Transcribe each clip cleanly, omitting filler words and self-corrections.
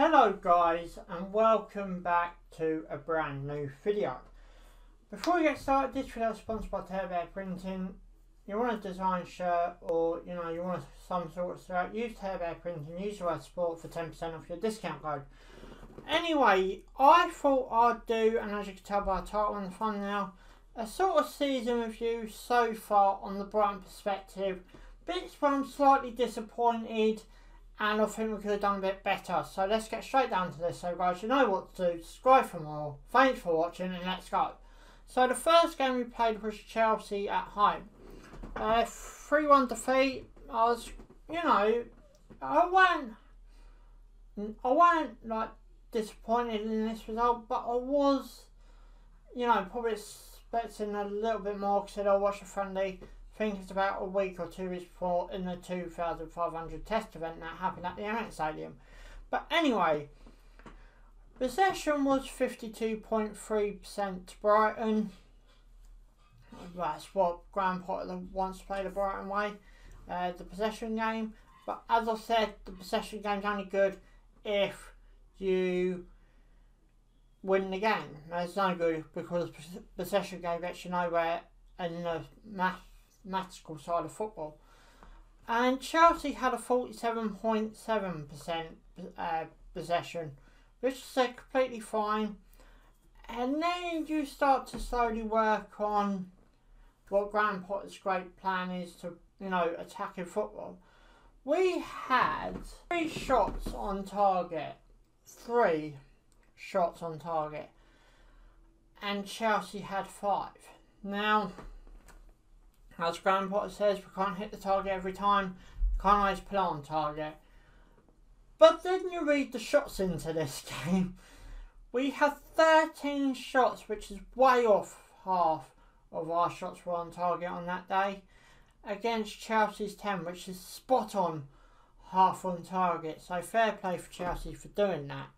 Hello guys, and welcome back to a brand new video. Before we get started, this video is sponsored by Tarebear Printing. You want a design shirt, or you know, you want some sort of shirt, use Tarebear Printing, use the word sport for 10% off your discount code. Anyway, I thought I'd do, and as you can tell by the title and the thumbnail, a sort of season review so far on the Brighton perspective. Bits where I'm slightly disappointed, and I think we could have done a bit better. So let's get straight down to this. So guys, you know what to do. Subscribe for more. Thanks for watching, and let's go. So the first game we played was Chelsea at home. 3-1 defeat. I was, you know, I wasn't like disappointed in this result, but I was, you know, probably expecting a little bit more because I watched a friendly. I think it's about a week or 2 weeks before in the 2,500 test event that happened at the Emirates Stadium. But anyway, possession was 52.3% to Brighton. That's what Graham Potter wants to play the Brighton way, the possession game. But as I said, the possession game's only good if you win the game. It's no good because the possession game gets you nowhere in the mathematical side of football. And Chelsea had a 47.7% possession, which is completely fine. And then you start to slowly work on what Graham Potter's great plan is to, you know, attacking football. We had 3 shots on target. 3 shots on target. And Chelsea had 5. Now, as Graham Potter says, we can't hit the target every time. We can't always put on target. But then you read the shots into this game. We have 13 shots, which is way off half of our shots were on target on that day. Against Chelsea's 10, which is spot on half on target. So fair play for Chelsea for doing that.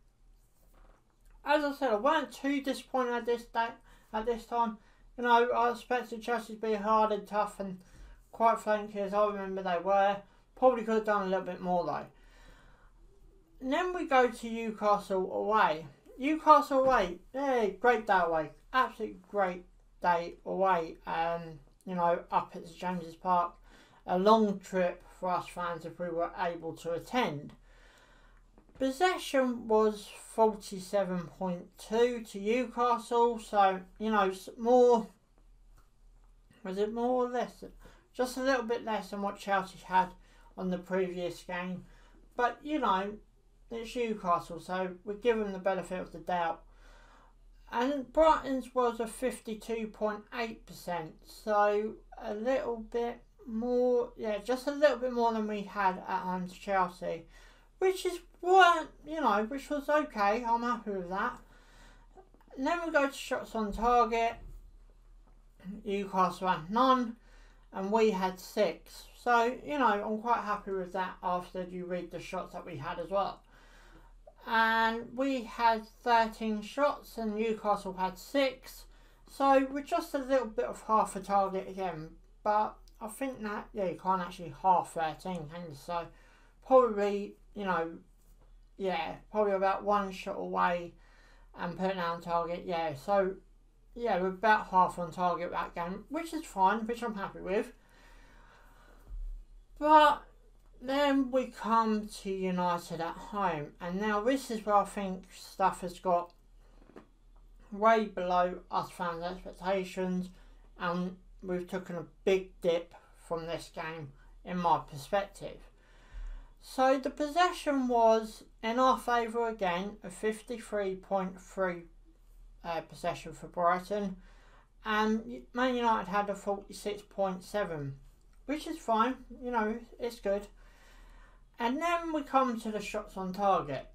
As I said, I weren't too disappointed at this time. You know, I expected Chelsea to be hard and tough and quite flanky as I remember they were. Probably could have done a little bit more though. And then we go to Newcastle away. Newcastle away, yeah, great day away. Absolutely great day away. You know, up at St. James' Park. A long trip for us fans if we were able to attend. Possession was 47.2 to Newcastle, so, you know, more, was it more or less? Just a little bit less than what Chelsea had on the previous game. But, you know, it's Newcastle, so we give them the benefit of the doubt. And Brighton's was a 52.8%, so a little bit more, yeah, just a little bit more than we had at home to Chelsea. Which is what, you know, which was okay. I'm happy with that. And then we go to shots on target. Newcastle had none. And we had 6. So, you know, I'm quite happy with that after you read the shots that we had as well. And we had 13 shots and Newcastle had 6. So we're just a little bit of half a target again. But I think that, yeah, you can't actually half 13, can you? So probably, you know, yeah, probably about 1 shot away and putting it on target, yeah. So, yeah, we're about half on target that game, which is fine, which I'm happy with. But then we come to United at home. And now this is where I think stuff has got way below us fans' expectations. And we've taken a big dip from this game, in my perspective. So the possession was in our favour again, a 53.3 possession for Brighton, and Man United had a 46.7, which is fine, you know, it's good. And then we come to the shots on target.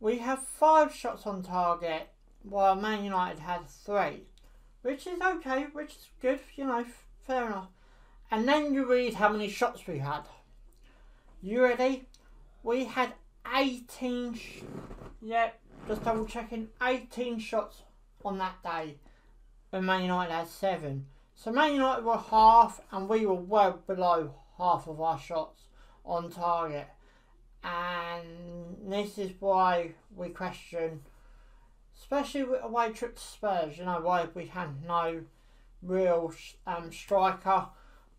We have 5 shots on target, while Man United had 3, which is okay, which is good, you know, fair enough. And then you read how many shots we had. You ready? We had 18, yep, just double checking, 18 shots on that day when Man United had 7. So Man United were half and we were well below half of our shots on target. And this is why we question, especially with away trip to Spurs, you know, why we had no real striker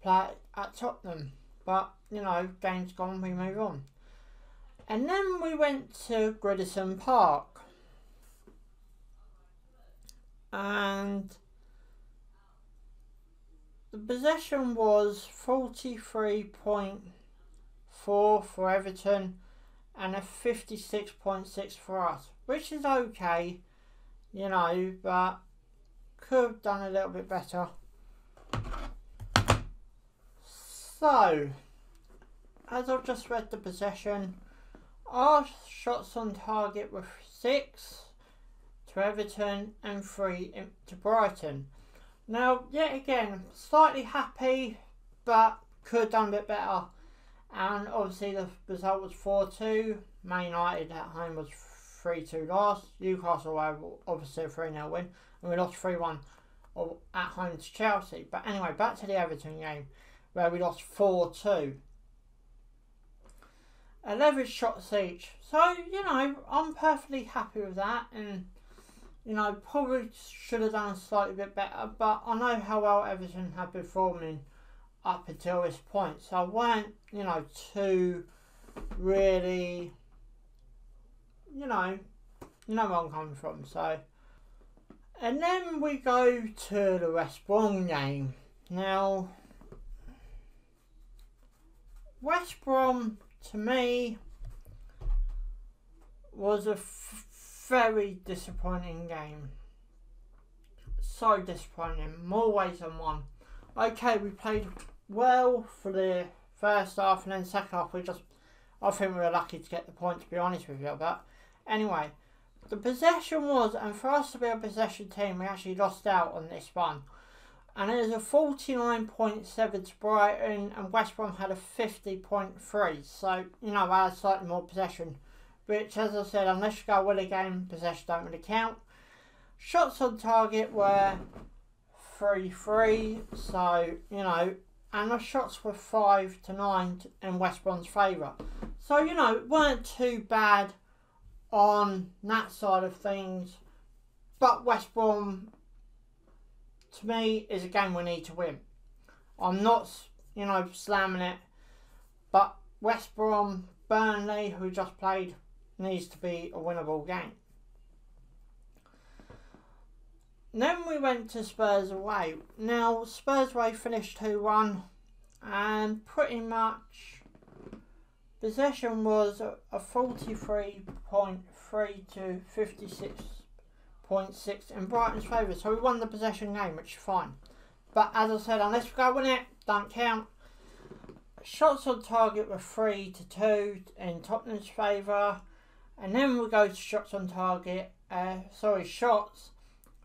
play at Tottenham. But, you know, game's gone, we move on. And then we went to Goodison Park. And the possession was 43.4 for Everton and a 56.6 for us, which is okay, you know, but could have done a little bit better. So, as I've just read the possession, our shots on target were 6 to Everton and 3 to Brighton. Now, yet again, slightly happy, but could have done a bit better. And obviously the result was 4-2. Man United at home was 3-2 last. Newcastle had obviously a 3-0 win. And we lost 3-1 at home to Chelsea. But anyway, back to the Everton game, where we lost 4-2. 11 shots each. So, you know, I'm perfectly happy with that. And, you know, probably should have done a slightly bit better. But I know how well Everton had been performing up until this point, so I weren't, you know, too really, you know where I'm coming from. So, and then we go to the West Brom game. Now, West Brom to me was a very disappointing game. So disappointing, more ways than one. Okay, we played well for the first half, and then second half we just, I think we were lucky to get the point, to be honest with you. But anyway, the possession was, and for us to be a possession team, we actually lost out on this one. And it was a 49.7 to Brighton, and West Brom had a 50.3. So, you know, I had slightly more possession, which, as I said, unless you go with a game, possession don't really count. Shots on target were 3-3, so, you know, and the shots were 5-9 in West Brom's favour. So, you know, it weren't too bad on that side of things, but West Brom, to me, is a game we need to win. I'm not, you know, slamming it, but West Brom, Burnley, who just played, needs to be a winnable game. Then we went to Spurs away. Now, Spurs away finished 2-1, and pretty much possession was a 43.3 to 56.6 in Brighton's favour. So we won the possession game, which is fine. But as I said, unless we go win it, don't count. Shots on target were 3-2 in Tottenham's favour, and then we go to shots on target.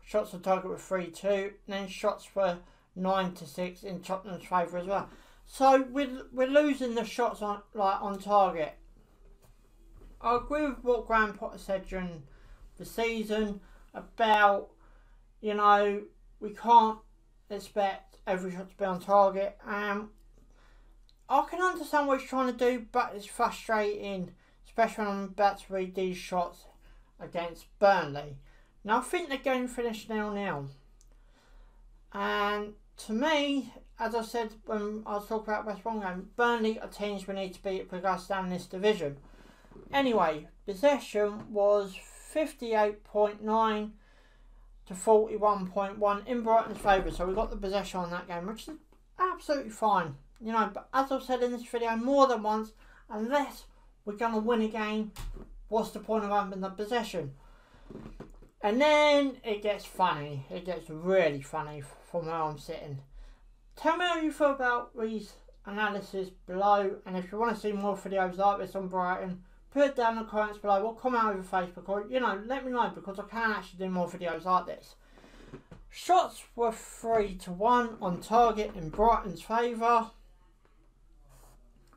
Shots on target were 3-2, and then shots were 9-6 in Tottenham's favour as well. So we're losing the shots on, like, on target. I agree with what Graham Potter said during the season about, you know, we can't expect every shot to be on target. I can understand what he's trying to do, but it's frustrating, especially when I'm about to read these shots against Burnley. Now, I think the game finished 0-0. And to me, as I said when I was talking about West Brom game, Burnley are teams we need to beat if we go down this division. Anyway, possession was 58.9 to 41.1 in Brighton's favour. So we got the possession on that game, which is absolutely fine. You know, but as I've said in this video more than once, unless we're going to win a game, what's the point of having the possession? And then it gets funny. It gets really funny from where I'm sitting. Tell me how you feel about these analyses below. And if you want to see more videos like this on Brighton, put it down in the comments below or comment over Facebook. Or, you know, let me know, because I can actually do more videos like this. Shots were 3-1 on target in Brighton's favour.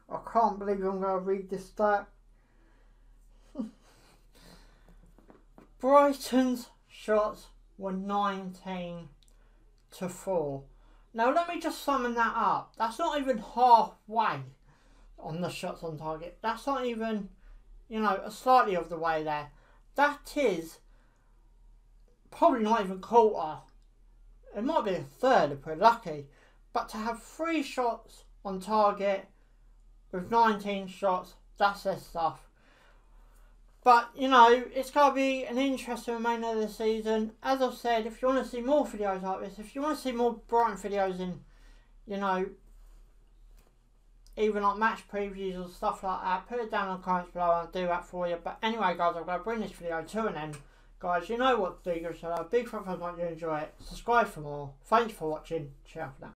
I can't believe I'm going to read this stat. Brighton's shots were 19-4. Now let me just sum that up. That's not even halfway on the shots on target. That's not even, you know, slightly of the way there. That is probably not even quarter. It might be a third if we're lucky. But to have 3 shots on target with 19 shots, that's their stuff. But, you know, it's going to be an interesting remainder of the season. As I've said, if you want to see more videos like this, if you want to see more Brighton videos in, you know, even like match previews or stuff like that, put it down in the comments below and I'll do that for you. But anyway, guys, I'm going to bring this video to an end. Guys, you know what to do, so big fan, I hope you enjoy it. Subscribe for more. Thanks for watching. Ciao for now.